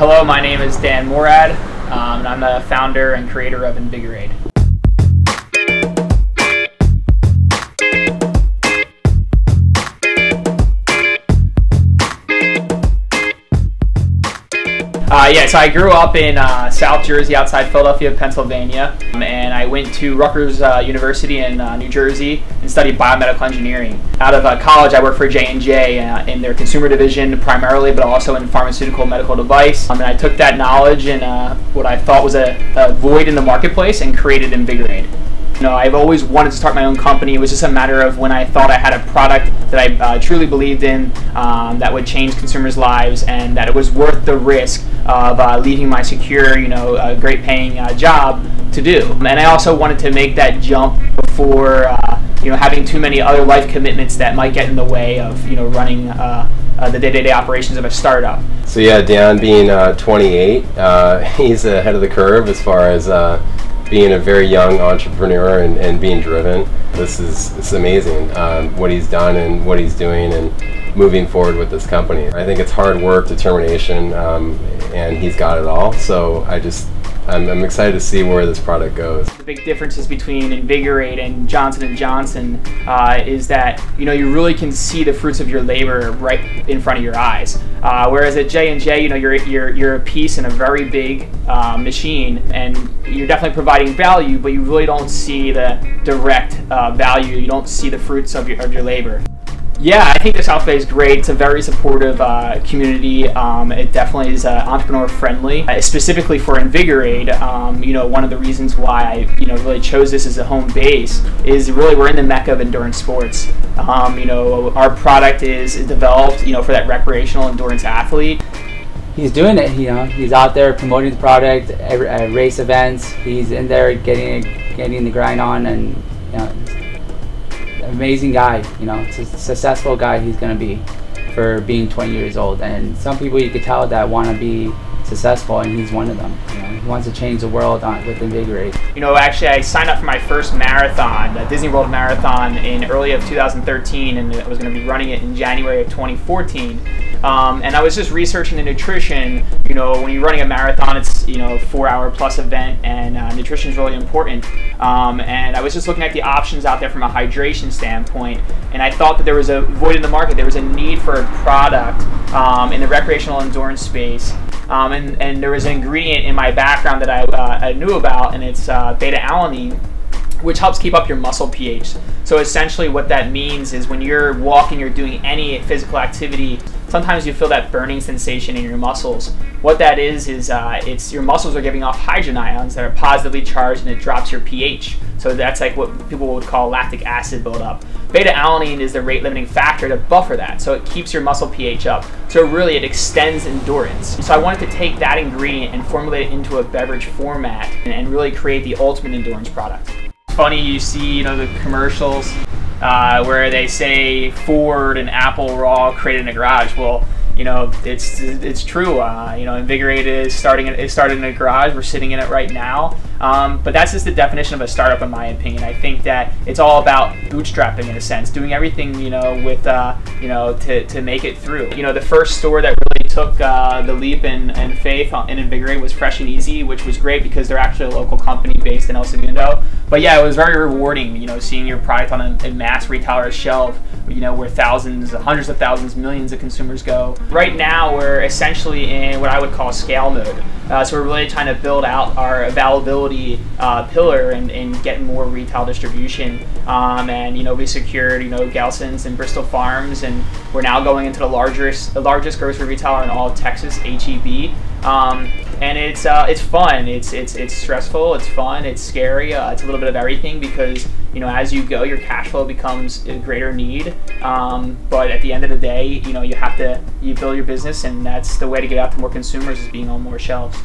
Hello, my name is Dan Morad, and I'm the founder and creator of Invigorade. So I grew up in South Jersey, outside Philadelphia, Pennsylvania, and I went to Rutgers University in New Jersey and studied biomedical engineering. Out of college, I worked for J&J in their consumer division primarily, but also in pharmaceutical medical device. And I took that knowledge and what I thought was a void in the marketplace and created Invigorade. You know, I've always wanted to start my own company. It was just a matter of when I thought I had a product that I truly believed in, that would change consumers' lives, and that it was worth the risk of leaving my secure, great-paying job to do. And I also wanted to make that jump before, having too many other life commitments that might get in the way of, running the day-to-day operations of a startup. So yeah, Dan being 28, he's ahead of the curve as far as being a very young entrepreneur and being driven. It's amazing what he's done and what he's doing and moving forward with this company. I think it's hard work, determination, and he's got it all. So I'm excited to see where this product goes. The big differences between Invigorade and Johnson & Johnson is that you really can see the fruits of your labor right in front of your eyes. Whereas at J&J, you're a piece in a very big machine, and you're definitely providing value, but you really don't see the direct value. You don't see the fruits of your labor. Yeah, I think the South Bay is great. It's a very supportive community. It definitely is entrepreneur-friendly. Specifically for Invigorade, one of the reasons why I really chose this as a home base is really we're in the mecca of endurance sports. Our product is developed for that recreational endurance athlete. He's doing it. He's out there promoting the product at race events. He's in there getting the grind on, and amazing guy, successful guy he's gonna be for being 20 years old. And some people you could tell that want to be successful, and he's one of them. He wants to change the world with Invigorade. Actually, I signed up for my first marathon, the Disney World Marathon, in early of 2013, and I was going to be running it in January of 2014. And I was just researching the nutrition. When you're running a marathon, it's a 4-hour plus event, and nutrition is really important. And I was just looking at the options out there from a hydration standpoint, and I thought that there was a void in the market. There was a need for a product in the recreational endurance space. And there was an ingredient in my background that I knew about, and it's beta-alanine, which helps keep up your muscle pH. So essentially what that means is when you're walking or doing any physical activity, sometimes you feel that burning sensation in your muscles. What that is it's your muscles are giving off hydrogen ions that are positively charged, and it drops your pH. So that's like what people would call lactic acid buildup. Beta-alanine is the rate limiting factor to buffer that, so it keeps your muscle pH up. So really it extends endurance. So I wanted to take that ingredient and formulate it into a beverage format and really create the ultimate endurance product. Funny, you see the commercials where they say Ford and Apple were all created in a garage. Well, it's true. Invigorade started in a garage. We're sitting in it right now. But that's just the definition of a startup, in my opinion. I think that it's all about bootstrapping, in a sense, doing everything with to make it through. The first store that really took the leap and faith in Invigorade was Fresh and Easy, which was great because they're actually a local company based in El Segundo. But yeah, it was very rewarding, seeing your product on a mass retailer's shelf, where thousands, hundreds of thousands, millions of consumers go. Right now, we're essentially in what I would call scale mode. So we're really trying to build out our availability pillar and get more retail distribution. And we secured Gelson's and Bristol Farms, and we're now going into the largest grocery retailer in all of Texas, H-E-B. And it's fun. It's stressful. It's fun. It's scary. It's a little bit of everything because as you go, your cash flow becomes a greater need. But at the end of the day, you build your business, and that's the way to get out to more consumers, is being on more shelves.